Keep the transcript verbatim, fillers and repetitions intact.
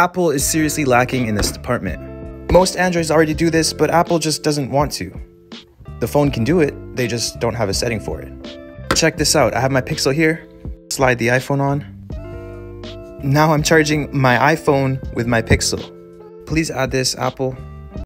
Apple is seriously lacking in this department. Most Androids already do this, but Apple just doesn't want to. The phone can do it, they just don't have a setting for it. Check this out, I have my Pixel here. Slide the iPhone on. Now I'm charging my iPhone with my Pixel. Please add this, Apple.